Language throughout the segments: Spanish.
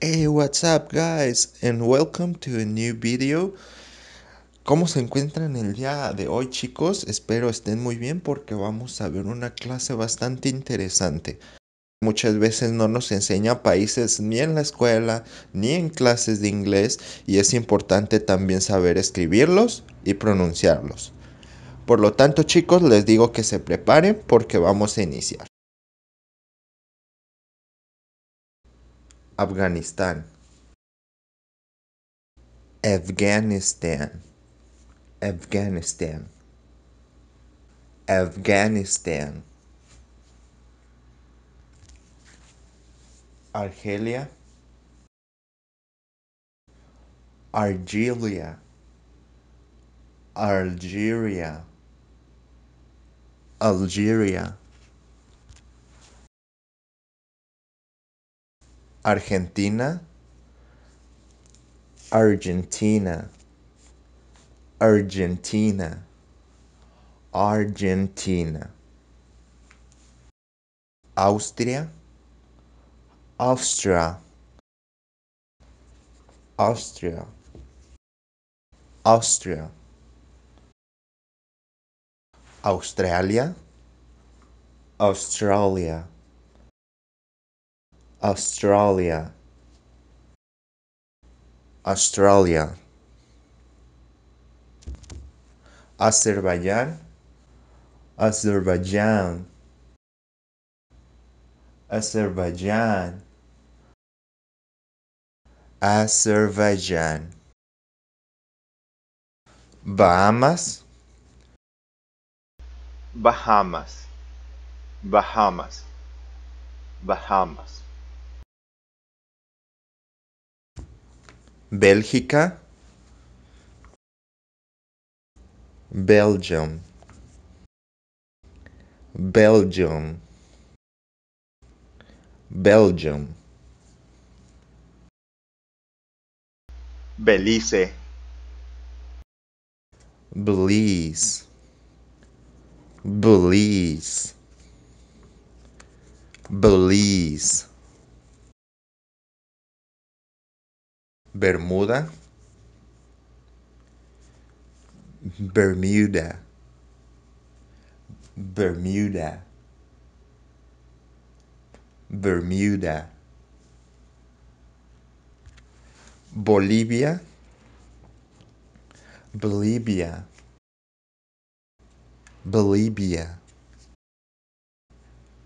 Hey, what's up guys, and welcome to a new video. ¿Cómo se encuentran el día de hoy, chicos? Espero estén muy bien porque vamos a ver una clase bastante interesante. Muchas veces no nos enseña países ni en la escuela, ni en clases de inglés, y es importante también saber escribirlos y pronunciarlos. Por lo tanto, chicos, les digo que se preparen porque vamos a iniciar. Afganistán, Afghanistan, Afghanistan, Afghanistan. Argelia, Argelia, Algeria, Algeria. Argentina, Argentina, Argentina, Argentina. Austria, Austria, Austria, Austria. Australia, Australia, Australia, Australia. Azerbaiyán, Azerbaiyán, Azerbaiyán, Azerbaiyán. Bahamas, Bahamas, Bahamas, Bahamas. Bélgica, Belgium, Belgium, Belgium. Belice, Belize, Belize, Belize. Bermuda, Bermuda, Bermuda, Bermuda. Bolivia, Bolivia, Bolivia,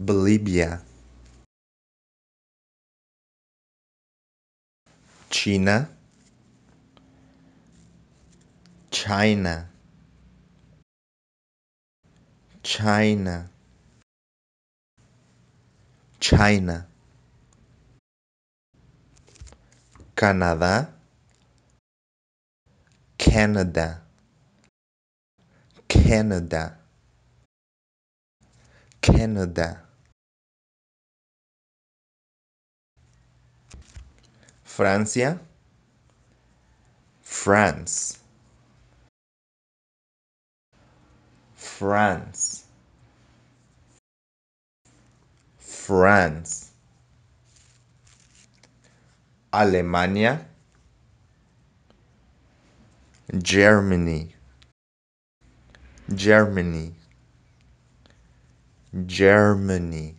Bolivia. China, China, China, China. Canadá, Canada, Canada, Canada. Francia, France, France, France. Alemania, Germany, Germany, Germany.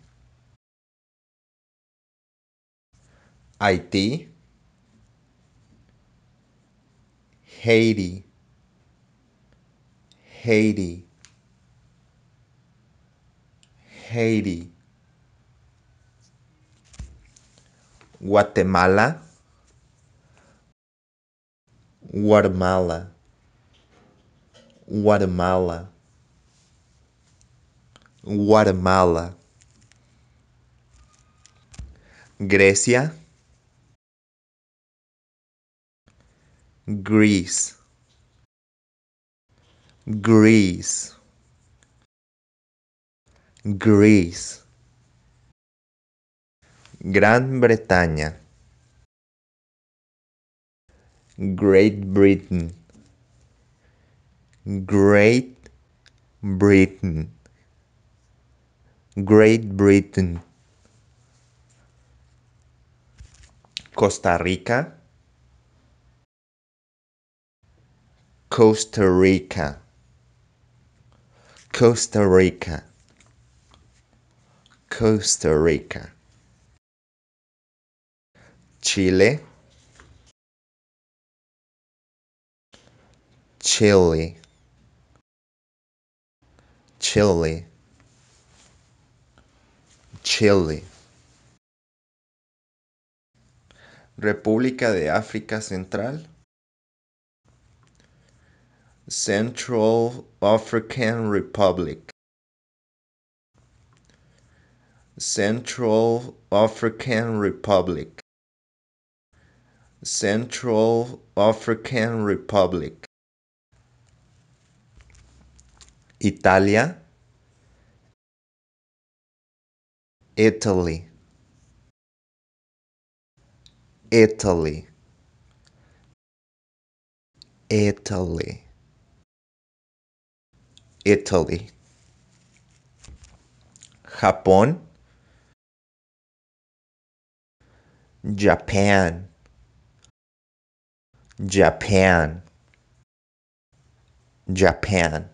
Haití, Haiti, Haiti, Haiti. Guatemala, Guatemala, Guatemala, Guatemala. Grecia, Greece, Greece, Greece. Gran Bretaña, Great Britain, Great Britain, Great Britain. Costa Rica, Costa Rica, Costa Rica, Costa Rica, Chile, Chile, Chile, Chile, República de África Central, Central African Republic, Central African Republic, Central African Republic, Italia, Italy, Italy, Italy, Italy, Japón, Japan, Japan, Japan,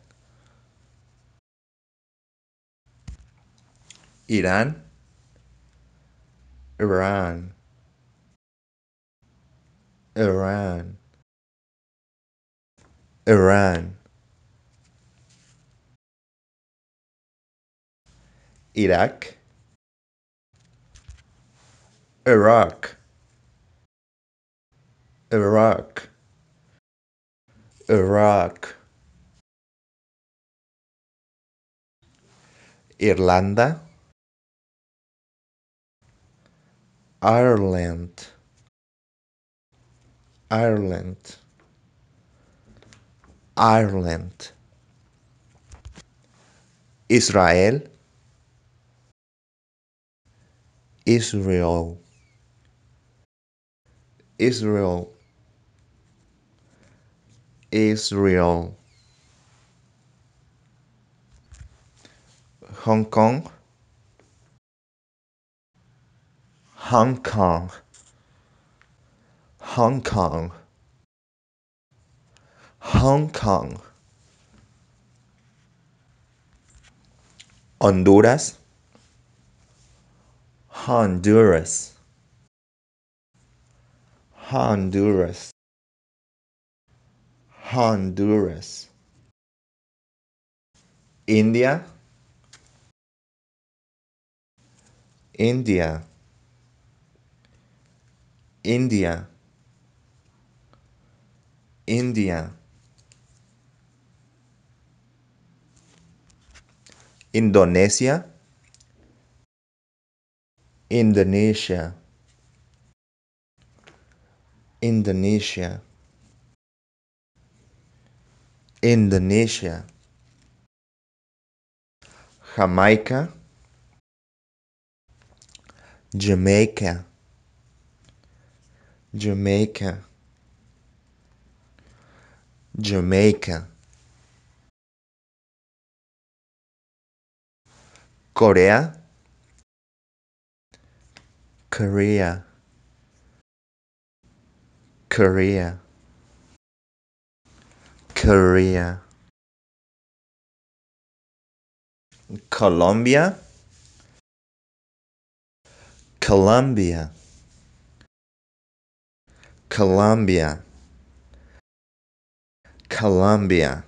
Irán, Iran, Iran, Iran, Irak, Iraq, Iraq, Iraq, Irlanda, Ireland, Ireland, Ireland, Israel, Israel, Israel, Israel, Hong Kong, Hong Kong, Hong Kong, Hong Kong, Honduras, Honduras, Honduras, Honduras, India, India, India, India, Indonesia, Indonesia, Indonesia, Indonesia, Jamaica, Jamaica, Jamaica, Jamaica, Corea, Korea, Korea, Korea, Colombia, Colombia, Colombia, Colombia,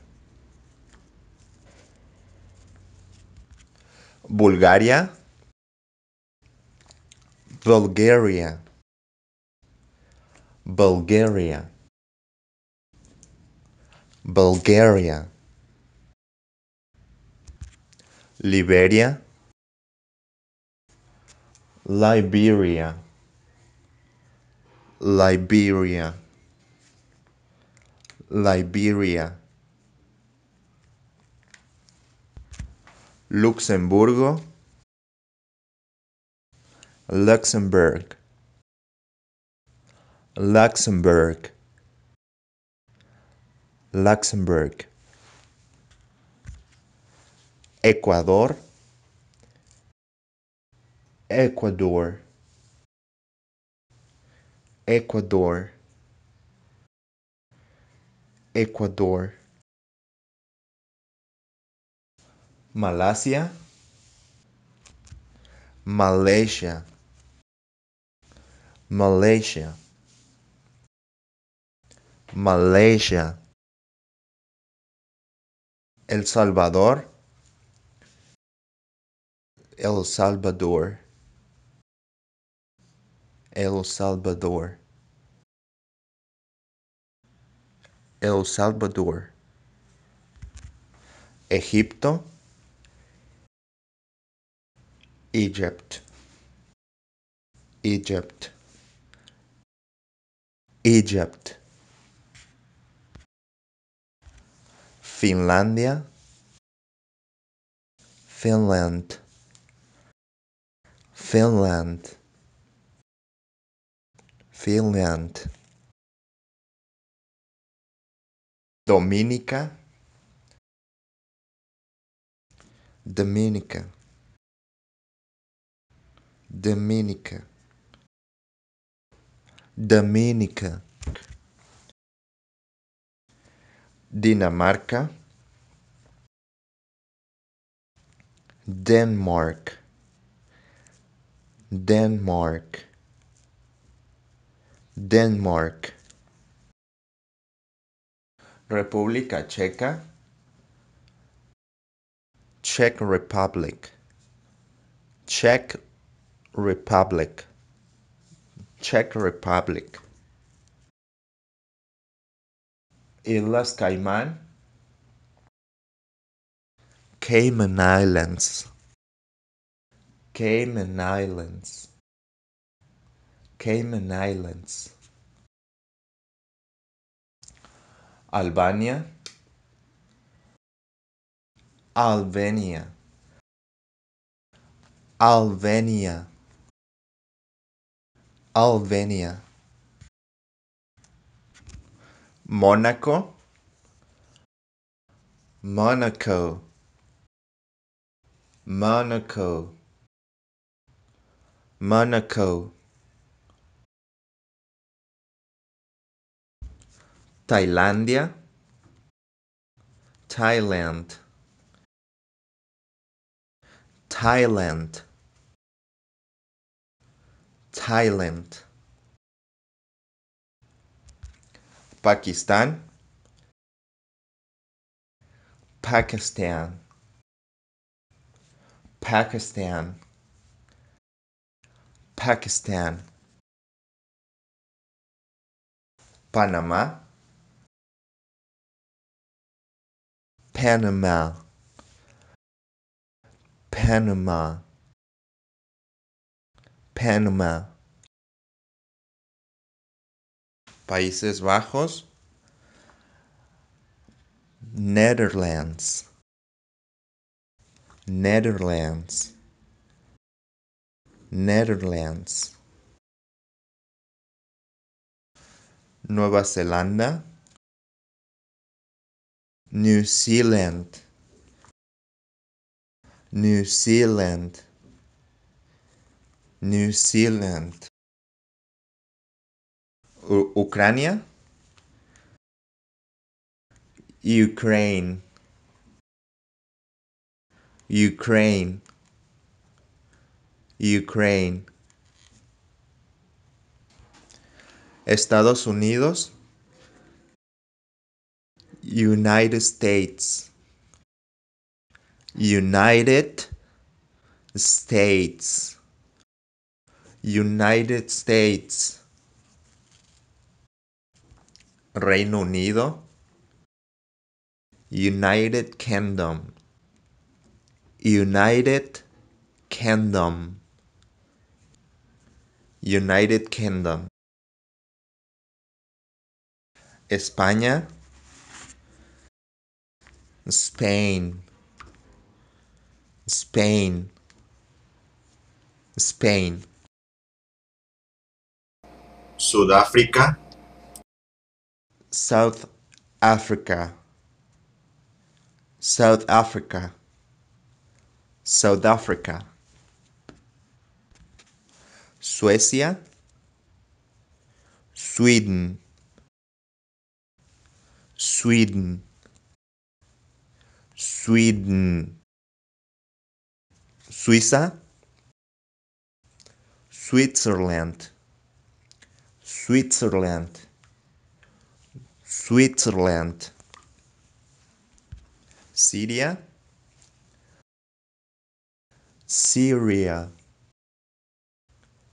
Bulgaria, Bulgaria, Bulgaria, Bulgaria, Liberia, Liberia, Liberia, Liberia, Luxemburgo, Luxembourg, Luxembourg, Luxembourg, Ecuador, Ecuador, Ecuador, Ecuador. Malasia, Malaysia, Malaysia, Malaysia. El Salvador, El Salvador, El Salvador, El Salvador. Egipto, Egypt, Egypt, Egypt. Finlandia, Finland, Finland, Finland. Dominica, Dominica, Dominica, Dominica. Dinamarca, Denmark, Denmark, Denmark. República Checa, Czech Republic, Czech Republic, Czech Republic. Islas Caimán, Cayman Islands, Cayman Islands, Cayman Islands. Albania, Albania, Albania, Albania. Mónaco, Mónaco, Mónaco, Mónaco. Tailandia, Thailand, Thailand, Thailand. Pakistan, Pakistan, Pakistan, Pakistan. Panamá, Panama, Panama, Panama. Países Bajos, Netherlands, Netherlands, Netherlands. Nueva Zelanda, New Zealand, New Zealand, New Zealand. Ucrania, Ukraine, Ukraine, Ukraine. Estados Unidos, United States, United States, United States. Reino Unido, United Kingdom, United Kingdom, United Kingdom. España, Spain, Spain, Spain. Sudáfrica, South Africa, South Africa, South Africa. Suecia, Sweden, Sweden, Sweden. Suiza, Switzerland, Switzerland, Switzerland. Syria, Syria,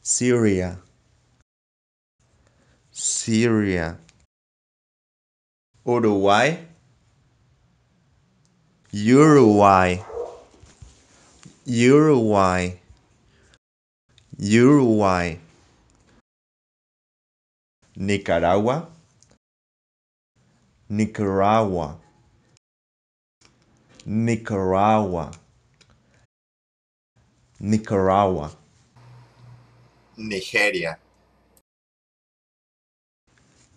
Syria, Syria. Uruguay, Uruguay, Uruguay, Uruguay. Nicaragua, Nicaragua, Nicaragua, Nicaragua. Nigeria,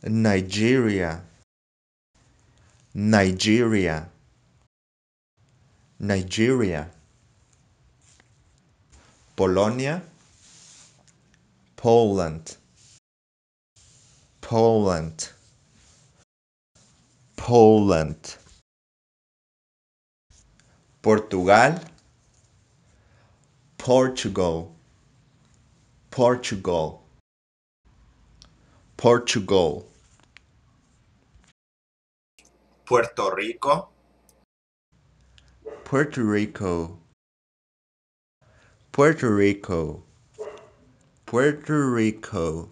Nigeria, Nigeria, Nigeria. Polonia, Poland, Poland, Poland. Portugal, Portugal, Portugal, Portugal. Puerto Rico, Puerto Rico, Puerto Rico, Puerto Rico.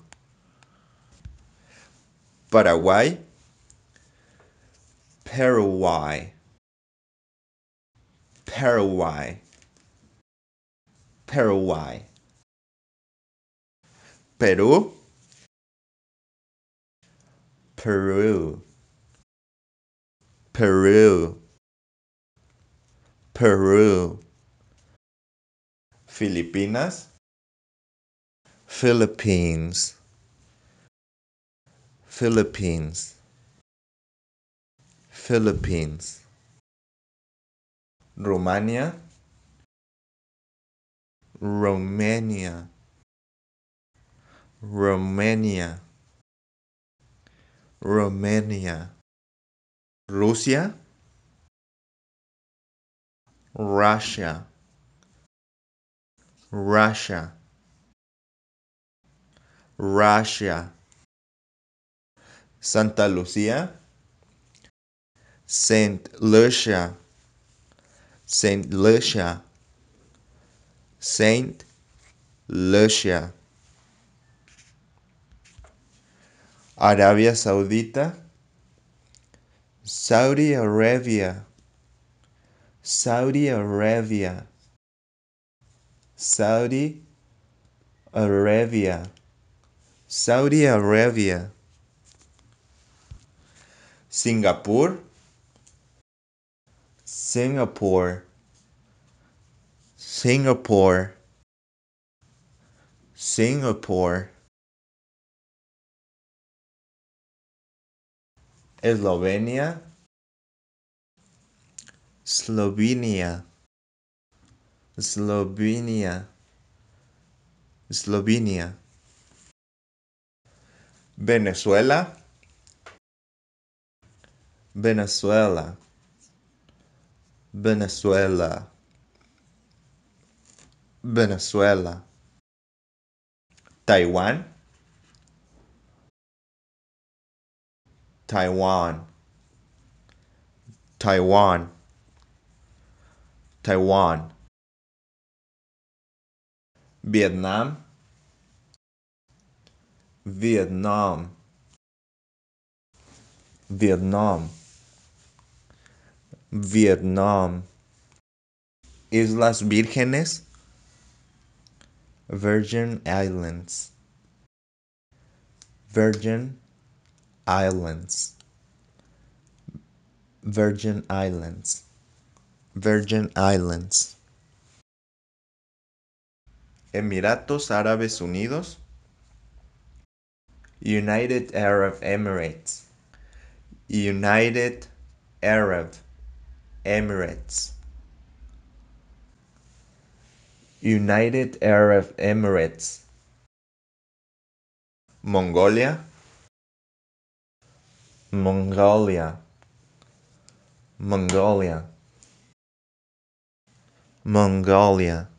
Paraguay, Paraguay, Paraguay, Paraguay. Peru, Peru, Peru, Peru. Filipinas, Philippines, Philippines, Philippines. Romania, Romania, Romania, Romania. Rusia, Russia, Russia, Russia. Santa Lucia, Saint Lucia, Saint Lucia, Saint Lucia. Arabia Saudita, Saudi Arabia, Saudi Arabia, Saudi Arabia, Saudi Arabia. Singapore, Singapore, Singapore, Singapore. Eslovenia, Slovenia, Slovenia, Slovenia. Venezuela, Venezuela, Venezuela, Venezuela. Taiwán, Taiwan, Taiwan, Taiwan. Vietnam, Vietnam, Vietnam, Vietnam. Islas Vírgenes, Virgin Islands, Virgin Islands, Virgin Islands, Virgin Islands. Emiratos Árabes Unidos, United Arab Emirates, United Arab Emirates, United Arab Emirates. Mongolia, Mongolia, Mongolia, Mongolia.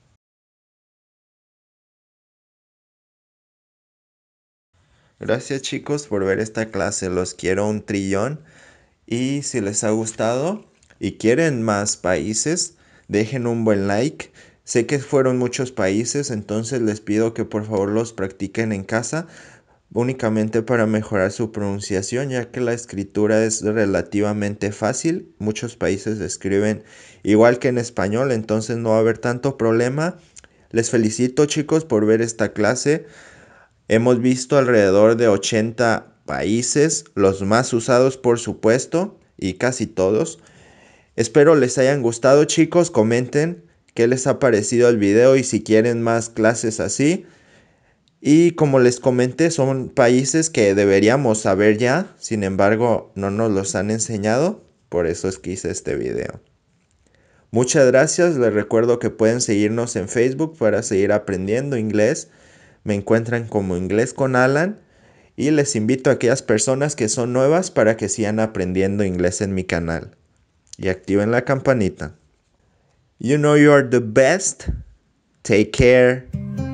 Gracias chicos por ver esta clase, los quiero un trillón. Y si les ha gustado y quieren más países, dejen un buen like. Sé que fueron muchos países, entonces les pido que por favor los practiquen en casa, únicamente para mejorar su pronunciación, ya que la escritura es relativamente fácil. Muchos países escriben igual que en español, entonces no va a haber tanto problema. Les felicito chicos por ver esta clase. Hemos visto alrededor de 80 países, los más usados por supuesto y casi todos. Espero les hayan gustado chicos, comenten qué les ha parecido el video y si quieren más clases así. Y como les comenté, son países que deberíamos saber ya, sin embargo no nos los han enseñado, por eso es que hice este video. Muchas gracias, les recuerdo que pueden seguirnos en Facebook para seguir aprendiendo inglés. Me encuentran como Inglés con Alan. Y les invito a aquellas personas que son nuevas para que sigan aprendiendo inglés en mi canal. Y activen la campanita. You know you are the best. Take care.